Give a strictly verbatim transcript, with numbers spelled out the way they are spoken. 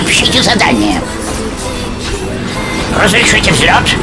Сообщите задание. Разрешите взлет.